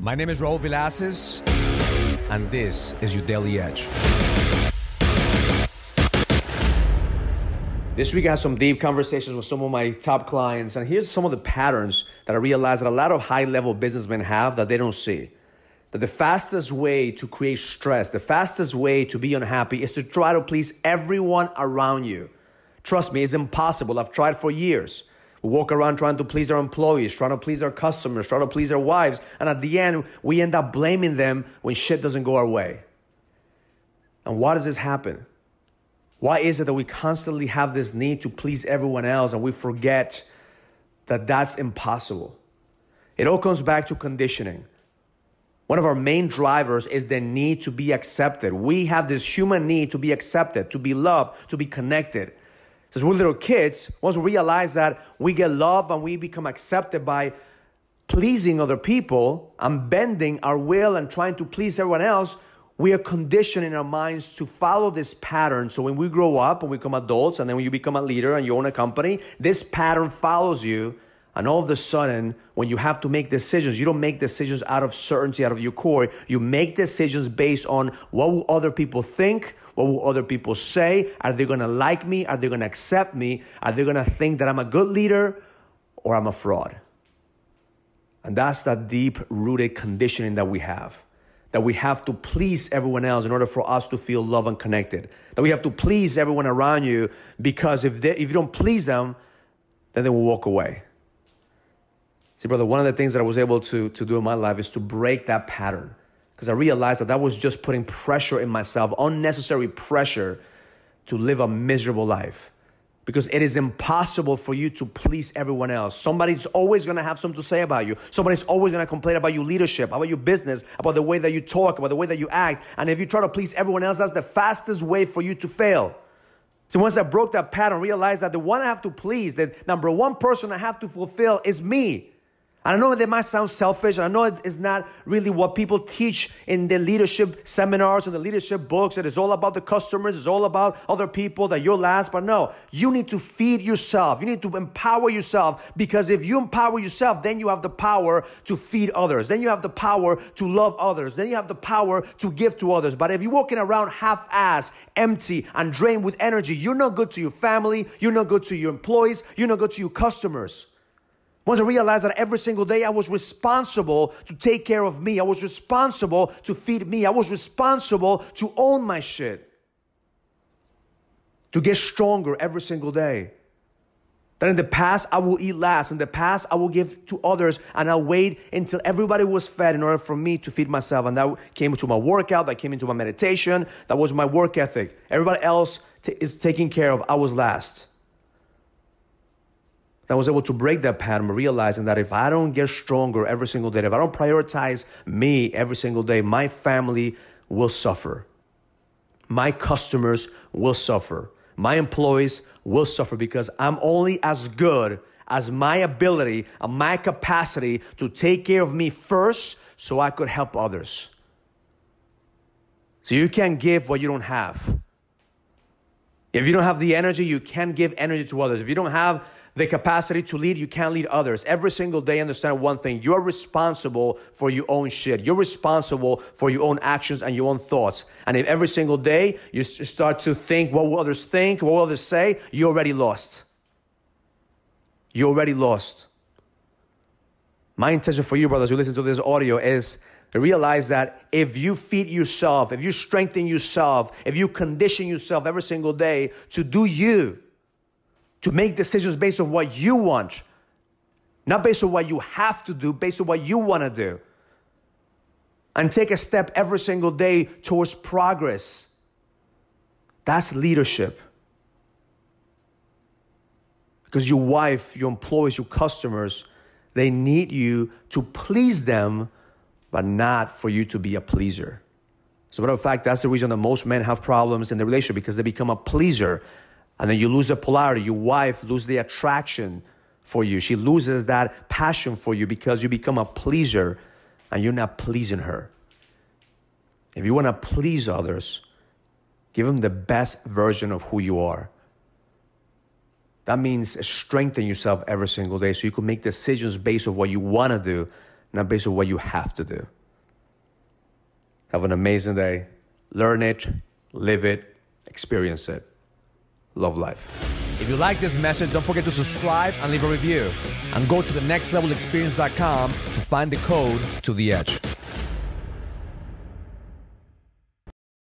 My name is Raul Villacis, and this is your Daily Edge. This week I had some deep conversations with some of my top clients, and here's some of the patterns that I realized that a lot of high-level businessmen have that they don't see. That the fastest way to create stress, the fastest way to be unhappy is to try to please everyone around you. Trust me, it's impossible. I've tried for years. We walk around trying to please our employees, trying to please our customers, trying to please our wives. And at the end, we end up blaming them when shit doesn't go our way. And why does this happen? Why is it that we constantly have this need to please everyone else and we forget that that's impossible? It all comes back to conditioning. One of our main drivers is the need to be accepted. We have this human need to be accepted, to be loved, to be connected. Since we're little kids, once we realize that we get love and we become accepted by pleasing other people and bending our will and trying to please everyone else, we are conditioned in our minds to follow this pattern. So when we grow up and we become adults, and then when you become a leader and you own a company, this pattern follows you. And all of a sudden, when you have to make decisions, you don't make decisions out of certainty, out of your core. You make decisions based on what will other people think, what will other people say, are they going to like me, are they going to accept me, are they going to think that I'm a good leader or I'm a fraud? And that's that deep-rooted conditioning that we have to please everyone else in order for us to feel loved and connected, that we have to please everyone around you because if you don't please them, then they will walk away. See, brother, one of the things that I was able to do in my life is to break that pattern, because I realized that was just putting pressure in myself, unnecessary pressure to live a miserable life, because it is impossible for you to please everyone else. Somebody's always going to have something to say about you. Somebody's always going to complain about your leadership, about your business, about the way that you talk, about the way that you act. And if you try to please everyone else, that's the fastest way for you to fail. So once I broke that pattern, I realized that the one I have to please, the number one person I have to fulfill is me. I know that might sound selfish. I know it's not really what people teach in the leadership seminars and the leadership books, that it's all about the customers, it's all about other people, that you're last. But no, you need to feed yourself. You need to empower yourself, because if you empower yourself, then you have the power to feed others. Then you have the power to love others. Then you have the power to give to others. But if you're walking around half-assed, empty, and drained with energy, you're not good to your family. You're not good to your employees. You're not good to your customers. Once I realized that every single day I was responsible to take care of me. I was responsible to feed me. I was responsible to own my shit. To get stronger every single day. That in the past, I will eat last. In the past, I will give to others. And I'll wait until everybody was fed in order for me to feed myself. And that came into my workout. That came into my meditation. That was my work ethic. Everybody else is taken care of. I was last. I was able to break that pattern, realizing that if I don't get stronger every single day, if I don't prioritize me every single day, my family will suffer. My customers will suffer. My employees will suffer, because I'm only as good as my ability and my capacity to take care of me first so I could help others. So you can't give what you don't have. If you don't have the energy, you can't give energy to others. If you don't have the capacity to lead, you can't lead others. Every single day, understand one thing. You're responsible for your own shit. You're responsible for your own actions and your own thoughts. And if every single day you start to think, what will others think? What will others say? You're already lost. You're already lost. My intention for you, brothers, who listen to this audio, is to realize that if you feed yourself, if you strengthen yourself, if you condition yourself every single day to do you, to make decisions based on what you want, not based on what you have to do, based on what you want to do. And take a step every single day towards progress. That's leadership. Because your wife, your employees, your customers, they need you to please them, but not for you to be a pleaser. As a matter of fact, that's the reason that most men have problems in the relationship, because they become a pleaser. And then you lose the polarity. Your wife loses the attraction for you. She loses that passion for you because you become a pleaser and you're not pleasing her. If you want to please others, give them the best version of who you are. That means strengthen yourself every single day so you can make decisions based on what you want to do, not based on what you have to do. Have an amazing day. Learn it, live it, experience it. Love life. If you like this message, don't forget to subscribe and leave a review. And go to the nextlevelexperience.com to find the code to the edge.